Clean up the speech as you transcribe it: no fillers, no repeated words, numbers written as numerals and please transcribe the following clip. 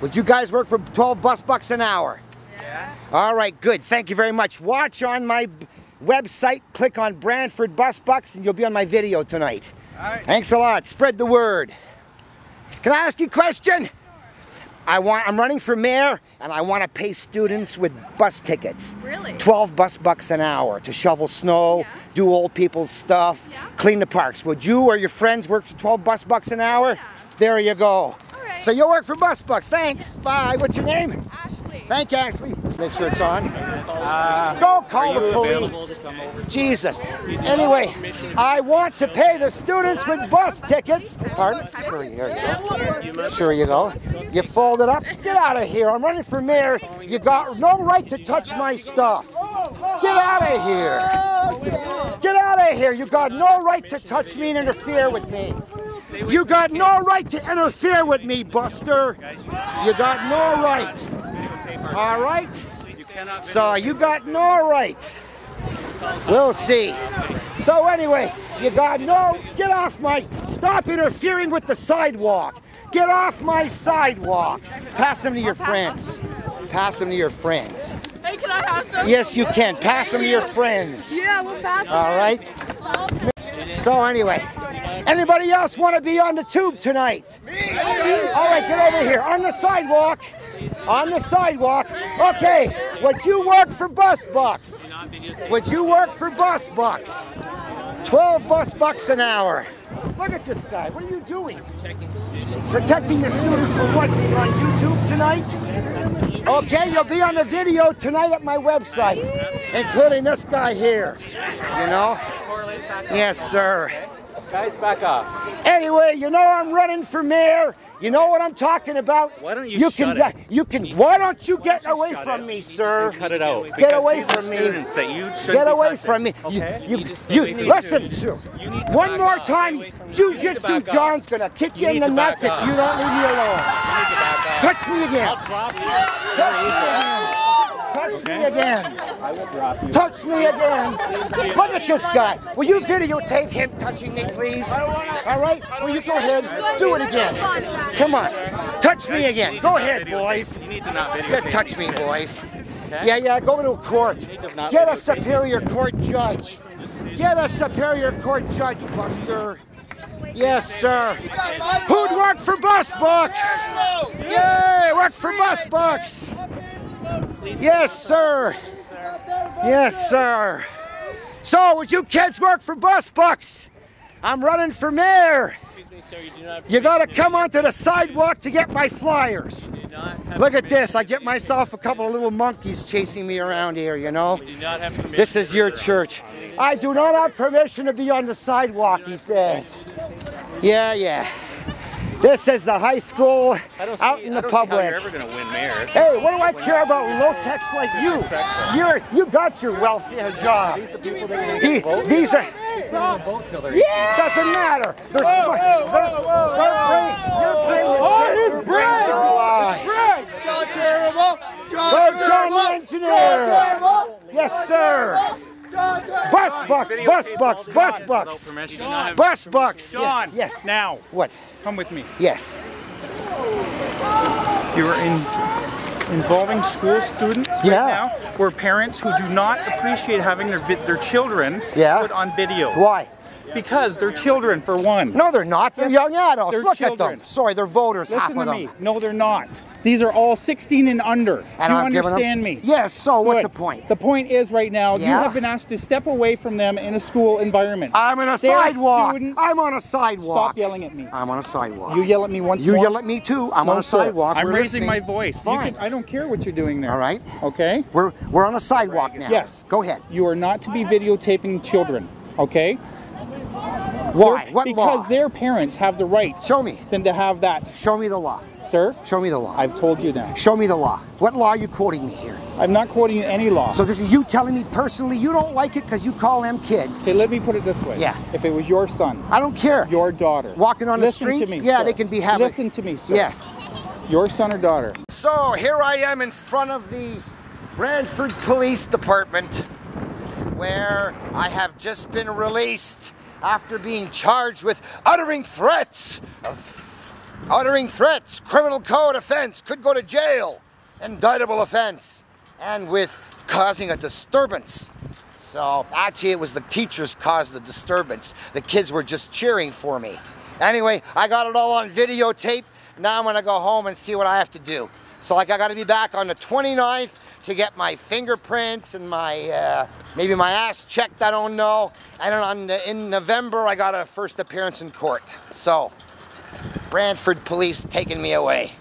Would you guys work for 12 bus bucks an hour? Yeah. All right, good. Thank you very much. Watch on my website, click on Brantford Bus Bucks, and you'll be on my video tonight. All right. Thanks a lot. Spread the word. Can I ask you a question? Sure. I'm running for mayor, and I want to pay students with bus tickets. Really? 12 bus bucks an hour to shovel snow, yeah, do old people's stuff, yeah, clean the parks. Would you or your friends work for 12 bus bucks an hour? Yeah. There you go. So you'll work for Bus Bucks. Thanks. Yes. Bye. What's your name? Ashley. Thank you, Ashley. Make sure it's on. Go call the police. Jesus. Anyway, I want to pay the students with bus tickets. Pardon? Sure you go. Sure you go. You fold it up. Get out of here. I'm running for mayor. You got no right to touch my stuff. Get out of here. Get out of here. You got no right to touch me and interfere with me. You got no right to interfere with me, Buster. You got no right. All right? So you got no right. We'll see. So anyway, you got no... Get off my... Stop interfering with the sidewalk. Get off my sidewalk. Pass them to your friends. Pass them to your friends. Hey, can I have some? Yes, you can. Pass them to your friends. Yeah, we'll pass them. All right? So anyway... Anybody else want to be on the tube tonight? Me! All right, get over here. On the sidewalk. On the sidewalk. Okay, would you work for Bus Bucks? Would you work for Bus Bucks? 12 bus bucks an hour. Look at this guy. What are you doing? Protecting the students. Protecting the students from what? You're on YouTube tonight? Okay, you'll be on the video tonight at my website, including this guy here. You know? Yes, sir. Guys, back up. Anyway, you know I'm running for mayor. You know what I'm talking about. Why don't you shut it? You can. Why don't you get away from me, sir? Cut it out. Get away from me. Get away from me. You listen, sir. One more time, Jiu-Jitsu John's gonna kick you in the nuts if you don't leave me alone. Touch me again. Touch me again. I will drop you. Touch me again. Look at this guy. Will you videotape him touching me, please? All right? Well, you go ahead. Do it again. Come on. Touch me again. Go ahead, boys. Just touch me, boys. Yeah, go to a court. Get a superior court judge. Get a superior court judge, Buster. Yes, sir. Who'd work for Bus Bucks? Yay, work for Bus Bucks. Yes, sir. Yes, sir. So, would you kids work for Bus Bucks? I'm running for mayor. Excuse me, sir, you do not. You gotta come onto the sidewalk to get my flyers. Look at this. I get myself a couple of little monkeys chasing me around here, you know. This is your church. I do not have permission to be on the sidewalk, he says. Yeah. This is the high school out in the public. How you're ever going to win mayor. Hey, what do I care about low-techs like you? You got your welfare job. These are... Yeah! Doesn't matter. They're smart. They're brave. Your brains are alive. John Terrible. John Terrible. Yes, sir. Bus Bucks, Bus Bucks, Bus Bucks, Bus Bucks. John, yes. Now, what? Come with me. Yes. You are involving school students right now, or parents who do not appreciate having their children put on video. Why? Because they're children, for one. No, they're not. They're young adults. They're children. At them. Sorry, they're voters. Listen half of to me. Them. No, they're not. These are all 16 and under. And you understand me? Yes, so what's the point? The point is right now, you have been asked to step away from them in a school environment. I'm on a sidewalk. I'm on a sidewalk. Stop yelling at me. I'm on a sidewalk. You yell at me once more. You yell at me too. I'm on a sidewalk. I'm raising my voice. Fine. I don't care what you're doing there. All right. Okay? We're on a sidewalk now. Yes. Go ahead. You are not to be videotaping children, okay? Why? What law? Because their parents have the right. Show me. Then to have that. Show me the law. Sir? Show me the law. I've told you that. Show me the law. What law are you quoting me here? I'm not quoting you any law. So this is you telling me personally you don't like it because you call them kids. Okay, let me put it this way. Yeah. If it was your son. I don't care. Your daughter. Walking on the street. Listen to me, sir. They can be having. Listen to me, sir. Yes. Your son or daughter. So here I am in front of the Brantford Police Department, where I have just been released after being charged with uttering threats of uttering threats, criminal code offense, could go to jail, indictable offense, and with causing a disturbance. So actually it was the teachers caused the disturbance. The kids were just cheering for me. Anyway, I got it all on videotape. Now I'm gonna go home and see what I have to do. So like I gotta be back on the 29th to get my fingerprints and my, maybe my ass checked, I don't know. And then in November I got a first appearance in court. So Brantford Police taking me away.